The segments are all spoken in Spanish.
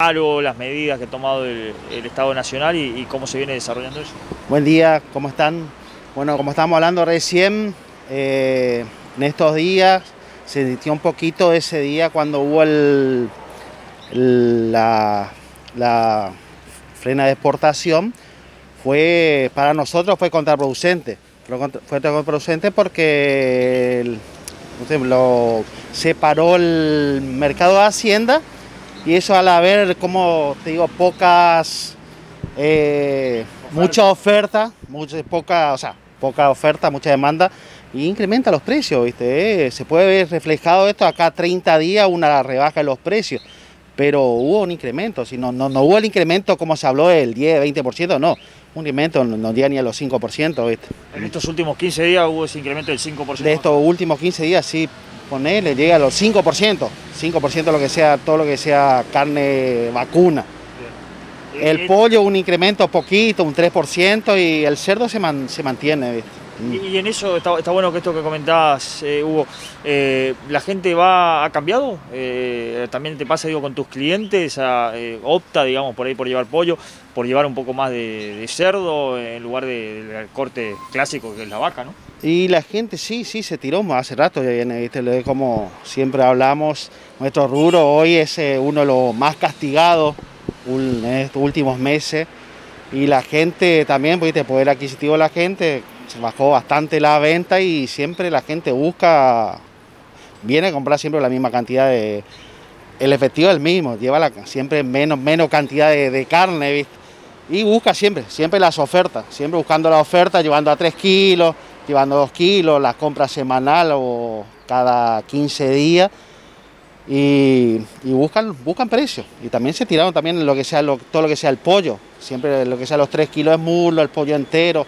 Algo, las medidas que ha tomado el Estado Nacional y cómo se viene desarrollando eso. Buen día, ¿cómo están? Bueno, como estábamos hablando recién, en estos días se sintió un poquito ese día cuando hubo la frena de exportación. Para nosotros fue contraproducente. Fue contraproducente porque lo separó el mercado de Hacienda. Y eso al haber, como te digo, poca oferta, mucha demanda, y incrementa los precios, ¿viste? Se puede ver reflejado esto acá 30 días, una rebaja de los precios, pero hubo un incremento, si no hubo el incremento como se habló del 10, 20%, no, un incremento no llega ni a los 5%, ¿viste? En estos últimos 15 días hubo ese incremento del 5%. De estos últimos 15 días, sí. Ponele, llega a los 5%, 5% lo que sea, todo lo que sea carne vacuna. Bien. El pollo un incremento poquito, un 3%, y el cerdo se mantiene, ¿viste? Y en eso está bueno que esto que comentabas, Hugo, ¿la gente ha cambiado? ¿También te pasa, digo, con tus clientes? ¿Opta, digamos, por ahí por llevar pollo, por llevar un poco más de cerdo en lugar del corte clásico que es la vaca, ¿no? Y la gente sí, se tiró más hace rato, ya viene, ¿viste? Como siempre hablamos, nuestro rubro hoy es uno de los más castigados en estos últimos meses, y la gente también, ¿viste? Poder adquisitivo de la gente, se bajó bastante la venta y siempre la gente viene a comprar siempre la misma cantidad de... El efectivo es el mismo, lleva siempre menos cantidad de carne, ¿viste? Y busca siempre las ofertas, siempre buscando la oferta, llevando a 3 kilos, llevando 2 kilos, las compras semanal o cada 15 días. Y buscan precios. Y también se tiraron también lo que sea todo lo que sea el pollo, siempre lo que sea los 3 kilos de muslo, el pollo entero.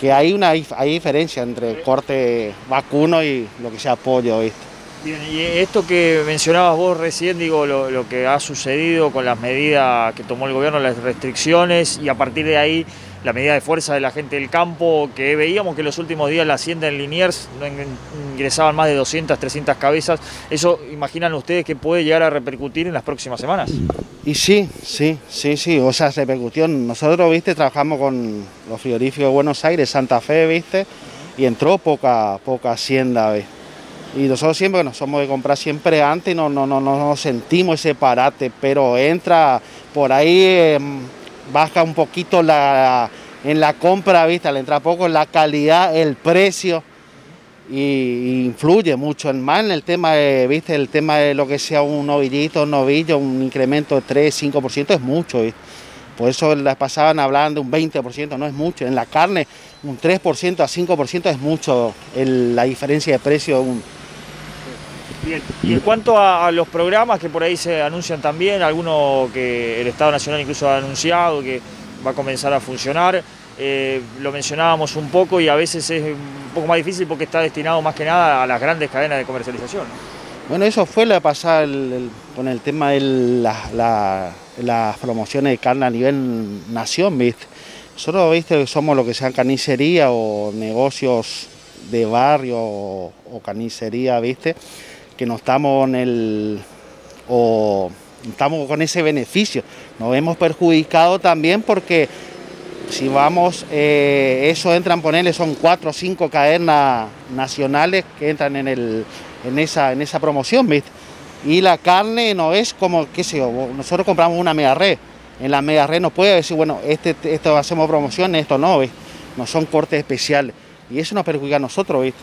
Que hay diferencia entre el corte vacuno y lo que sea pollo, ¿viste? Bien, y esto que mencionabas vos recién, digo, lo que ha sucedido con las medidas que tomó el gobierno, las restricciones, y a partir de ahí la medida de fuerza de la gente del campo, que veíamos que en los últimos días la hacienda en Liniers ingresaban más de 200, 300 cabezas. ¿Eso imaginan ustedes que puede llegar a repercutir en las próximas semanas? Y sí, o sea, se repercutió. Nosotros, ¿viste? Trabajamos con los frigoríficos de Buenos Aires, Santa Fe, ¿viste? Y entró poca hacienda, ¿viste? Y nosotros siempre, nos somos de comprar siempre antes, no sentimos ese parate, pero entra por ahí... baja un poquito en la compra, ¿viste? Al entrar poco, la calidad, el precio, y influye mucho más en el tema de, ¿viste? El tema de lo que sea un ovillito, un novillo, un incremento de 3, 5% es mucho, ¿viste? Por eso las pasaban hablando de un 20%, no es mucho. En la carne, un 3% a 5% es mucho la diferencia de precio. Bien. Y en cuanto a los programas que por ahí se anuncian también, algunos que el Estado Nacional incluso ha anunciado que va a comenzar a funcionar, lo mencionábamos un poco y a veces es un poco más difícil porque está destinado más que nada a las grandes cadenas de comercialización. Bueno, eso fue la pasada con el tema de las promociones de carne a nivel nación, ¿viste? Nosotros, ¿viste? Somos lo que sean carnicería o negocios de barrio o carnicería, ¿viste? Que no estamos estamos con ese beneficio, nos hemos perjudicado también porque si vamos, eso entran, ponerle, son 4 o 5 cadenas nacionales que entran en esa promoción, ¿viste? Y la carne no es como, qué sé yo, nosotros compramos una mega red, en la mega red no puede decir, bueno, esto hacemos promoción, esto no, ¿viste? No son cortes especiales y eso nos perjudica a nosotros, ¿viste?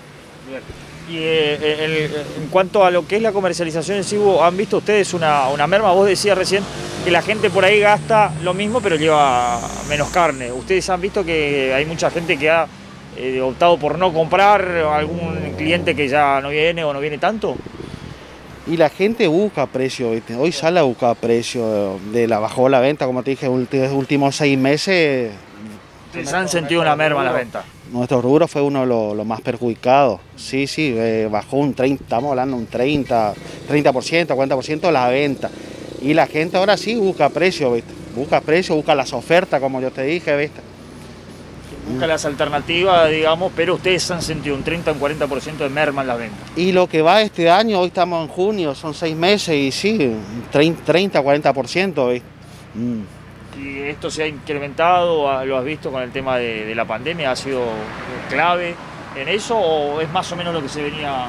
Bien. Y en cuanto a lo que es la comercialización en sí, ¿han visto ustedes una merma? Vos decías recién que la gente por ahí gasta lo mismo pero lleva menos carne. ¿Ustedes han visto que hay mucha gente que ha optado por no comprar, algún cliente que ya no viene o no viene tanto? Y la gente busca precio, ¿viste? Hoy sale a buscar precio, bajó la venta, como te dije, los últimos 6 meses. ¿Ustedes han sentido una merma en la venta? Nuestro rubro fue uno de los más perjudicados. Sí, bajó un 30%, estamos hablando un 30%, 40% la venta. Y la gente ahora sí busca precio, ¿viste? Busca precio, busca las ofertas, como yo te dije, ¿viste? busca las alternativas, digamos, pero ustedes han sentido un 30 o un 40% de merma en las ventas. Y lo que va este año, hoy estamos en junio, son 6 meses y sí, 30 o 40%. ¿Y esto se ha incrementado, lo has visto con el tema de la pandemia? ¿Ha sido clave en eso o es más o menos lo que se venía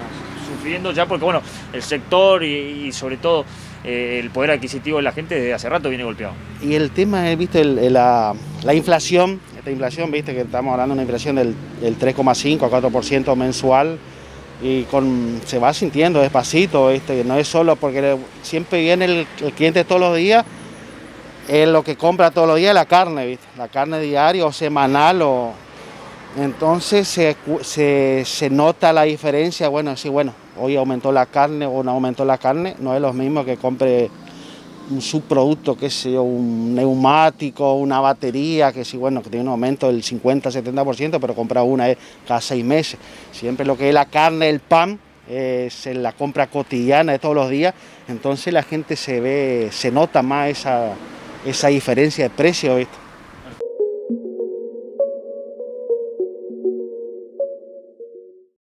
sufriendo ya? Porque bueno, el sector y sobre todo el poder adquisitivo de la gente desde hace rato viene golpeado. Y el tema es, viste, la inflación, esta inflación, viste que estamos hablando de una inflación del 3,5 a 4% mensual y se va sintiendo despacito, viste, no es solo porque siempre viene el cliente todos los días. Es lo que compra todos los días la carne, ¿viste? La carne diaria o semanal. Entonces se nota la diferencia. Bueno, sí, bueno, hoy aumentó la carne o no aumentó la carne. No es lo mismo que compre un subproducto, qué sé yo, un neumático, una batería, que sí, bueno, que tiene un aumento del 50-70%, pero compra una cada 6 meses. Siempre lo que es la carne, el pan, se la compra cotidiana de todos los días. Entonces la gente se nota más esa diferencia de precio, ¿viste?